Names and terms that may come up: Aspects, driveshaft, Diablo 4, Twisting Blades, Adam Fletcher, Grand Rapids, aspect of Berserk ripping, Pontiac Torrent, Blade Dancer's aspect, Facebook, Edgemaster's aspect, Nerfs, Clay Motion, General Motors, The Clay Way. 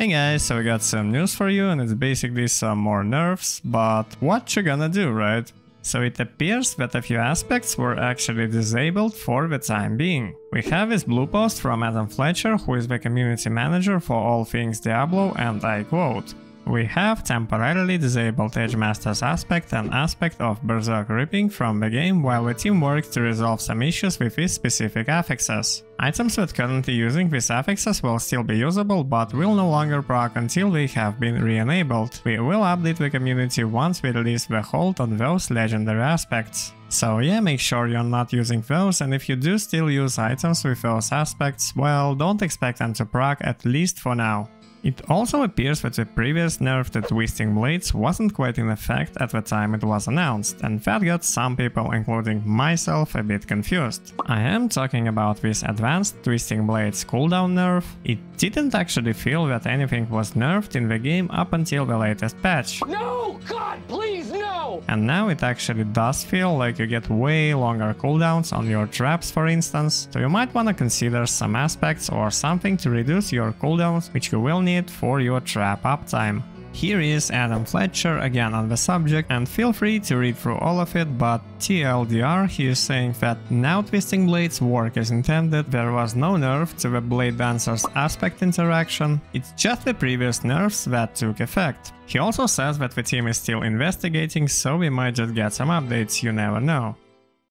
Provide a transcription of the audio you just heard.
Hey guys, so I got some news for you, and it's basically some more nerfs, but what you gonna do, right? So it appears that a few aspects were actually disabled for the time being. We have this blue post from Adam Fletcher, who is the community manager for all things Diablo, and I quote, "We have temporarily disabled Edgemaster's aspect and aspect of Berserk ripping from the game while the team works to resolve some issues with these specific affixes. Items that currently using these affixes will still be usable, but will no longer proc until they have been re-enabled. We will update the community once we release the hold on those legendary aspects." So yeah, make sure you're not using those, and if you do still use items with those aspects, well, don't expect them to proc, at least for now. It also appears that the previous nerf to Twisting Blades wasn't quite in effect at the time it was announced, and that got some people, including myself, a bit confused. I am talking about this advanced Twisting Blades cooldown nerf. It didn't actually feel that anything was nerfed in the game up until the latest patch. No, God, please, no! And now it actually does feel like you get way longer cooldowns on your traps, for instance, so you might wanna consider some aspects or something to reduce your cooldowns, which you will need for your trap uptime. Here is Adam Fletcher again on the subject, and feel free to read through all of it, but TLDR, he is saying that now Twisting Blades work as intended, there was no nerf to the Blade Dancer's aspect interaction, it's just the previous nerfs that took effect. He also says that the team is still investigating, so we might just get some updates, you never know.